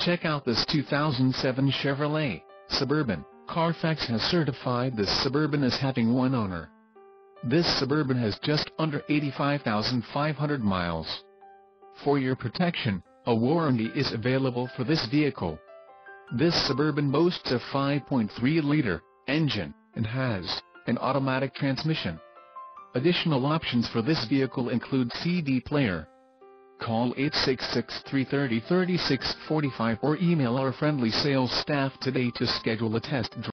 Check out this 2007 Chevrolet Suburban. Carfax has certified this Suburban as having one owner. This Suburban has just under 85,500 miles. For your protection, a warranty is available for this vehicle. This Suburban boasts a 5.3-liter engine and has an automatic transmission. Additional options for this vehicle include CD player. Call 866-330-3645 or email our friendly sales staff today to schedule a test drive.